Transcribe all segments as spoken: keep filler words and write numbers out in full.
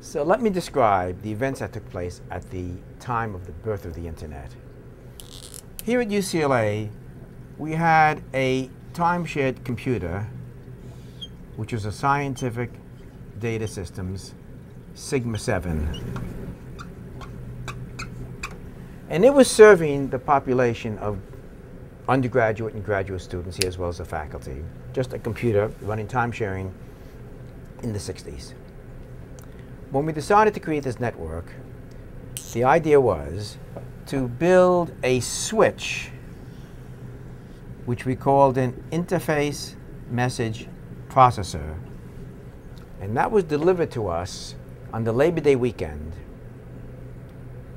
So let me describe the events that took place at the time of the birth of the Internet. Here at U C L A, we had a time-shared computer, which was a scientific data systems, Sigma seven. And it was serving the population of undergraduate and graduate students here, as well as the faculty. Just a computer running time-sharing in the sixties. When we decided to create this network, the idea was to build a switch, which we called an interface message processor. And that was delivered to us on the Labor Day weekend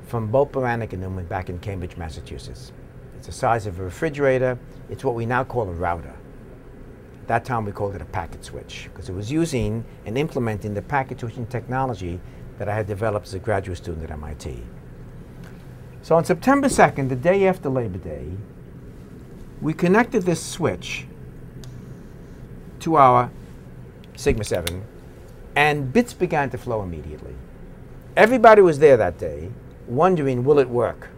from Bolt Beranek and Newman back in Cambridge, Massachusetts. It's the size of a refrigerator. It's what we now call a router. At that time, we called it a packet switch, because it was using and implementing the packet switching technology that I had developed as a graduate student at M I T. So on September second, the day after Labor Day, we connected this switch to our Sigma seven, and bits began to flow immediately. Everybody was there that day, wondering, will it work?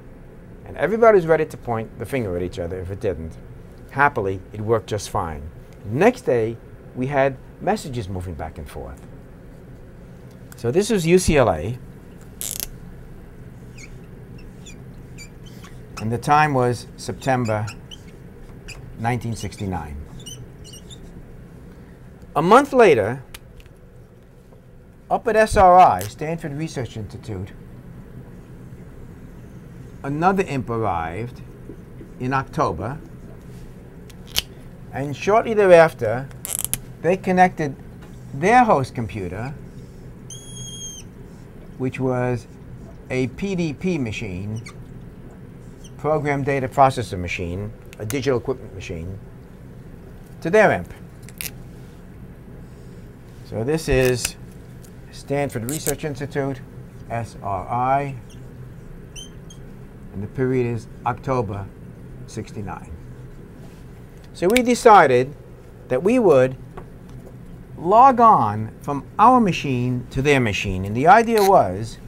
And everybody was ready to point the finger at each other if it didn't. Happily, it worked just fine. Next day, we had messages moving back and forth. So this was U C L A. And the time was September nineteen sixty-nine. A month later, up at S R I, Stanford Research Institute, another I M P arrived in October. And shortly thereafter, they connected their host computer, which was a P D P machine, Program Data Processor Machine, a digital equipment machine, to their I M P. So this is Stanford Research Institute, S R I, and the period is October sixty-nine. So we decided that we would log on from our machine to their machine. And the idea was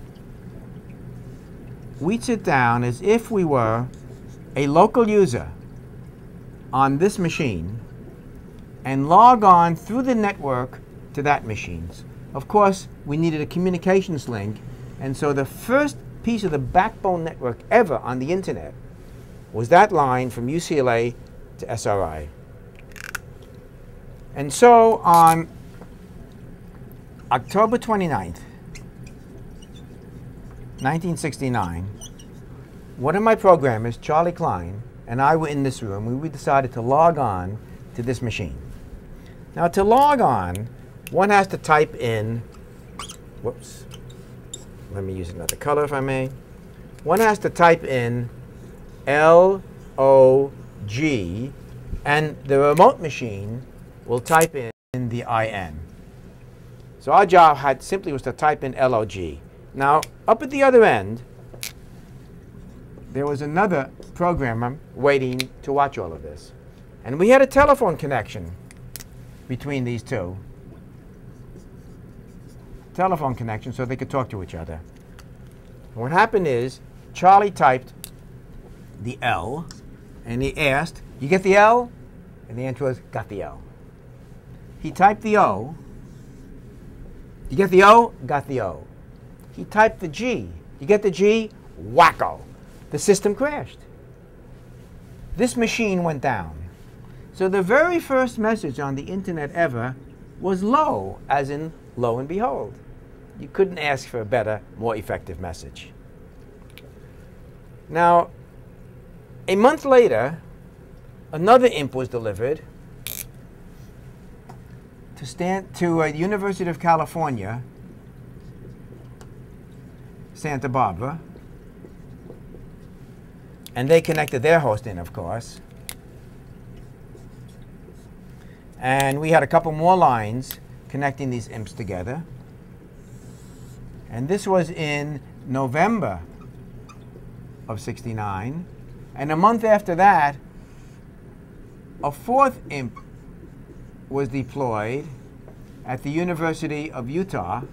we'd sit down as if we were a local user on this machine and log on through the network to that machine. Of course, we needed a communications link. And so the first piece of the backbone network ever on the Internet was that line from U C L A to S R I. And so on October twenty-ninth, nineteen sixty-nine, one of my programmers, Charlie Klein, and I were in this room, and we decided to log on to this machine. Now, to log on, one has to type in, whoops, let me use another color if I may. One has to type in L O G, and the remote machine will type in the I N. So our job had simply was to type in L O G. Now, up at the other end, there was another programmer waiting to watch all of this. And we had a telephone connection between these two. Telephone connection so they could talk to each other. And what happened is Charlie typed the L, and he asked, "You get the L?" And the answer was, "Got the L." He typed the O. "You get the O?" "Got the O." He typed the G. "You get the G?" "Wacko." The system crashed. This machine went down. So the very first message on the Internet ever was low, as in lo and behold. You couldn't ask for a better, more effective message. Now, a month later, another I M P was delivered to Stan to uh, University of California, Santa Barbara, and they connected their host in, of course. And we had a couple more lines connecting these I M Ps together. And this was in November of sixty-nine. And a month after that, a fourth I M P was deployed at the University of Utah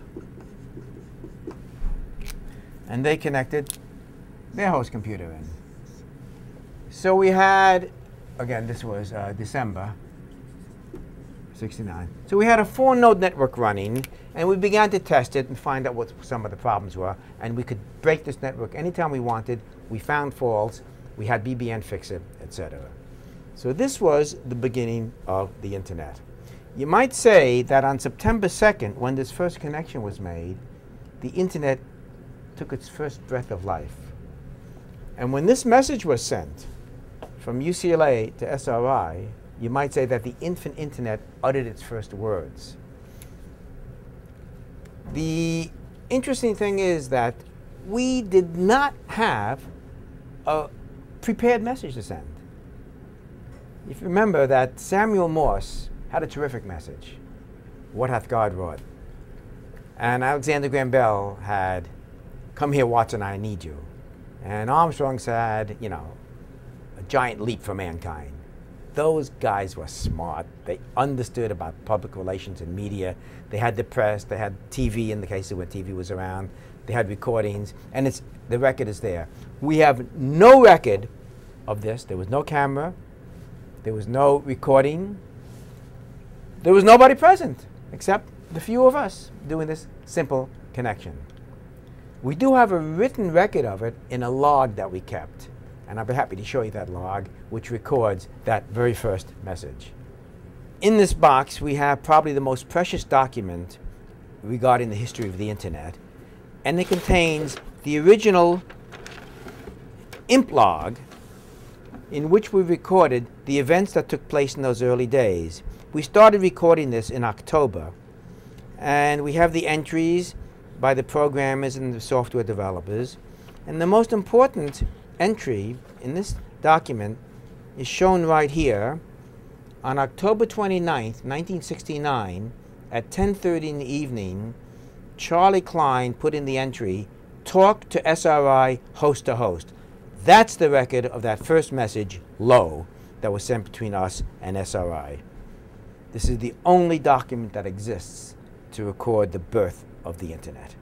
and they connected their host computer in. So we had, again, this was uh, December sixty-nine. So we had a four-node network running, and we began to test it and find out what some of the problems were. And we could break this network anytime we wanted. We found faults. We had B B N fix it, et cetera. So this was the beginning of the internet. You might say that on September second, when this first connection was made, the internet took its first breath of life. And when this message was sent from U C L A to S R I, you might say that the infant internet uttered its first words. The interesting thing is that we did not have a prepared message to send. If you remember that Samuel Morse had a terrific message, "What hath God wrought?" And Alexander Graham Bell had, "Come here, Watson, I need you." And Armstrong said, you know, "A giant leap for mankind." Those guys were smart. They understood about public relations and media. They had the press. They had T V in the cases where T V was around. They had recordings. And it's, the record is there. We have no record of this. There was no camera. There was no recording. There was nobody present except the few of us doing this simple connection. We do have a written record of it in a log that we kept. And I'll be happy to show you that log, which records that very first message. In this box, we have probably the most precious document regarding the history of the internet. And it contains the original I M P log, in which we recorded the events that took place in those early days. We started recording this in October. And we have the entries by the programmers and the software developers. And the most important entry in this document is shown right here. On October twenty-ninth, nineteen sixty-nine, at ten thirty in the evening, Charlie Klein put in the entry, "Talk to S R I host to host." That's the record of that first message, low, that was sent between us and S R I. This is the only document that exists to record the birth of the internet.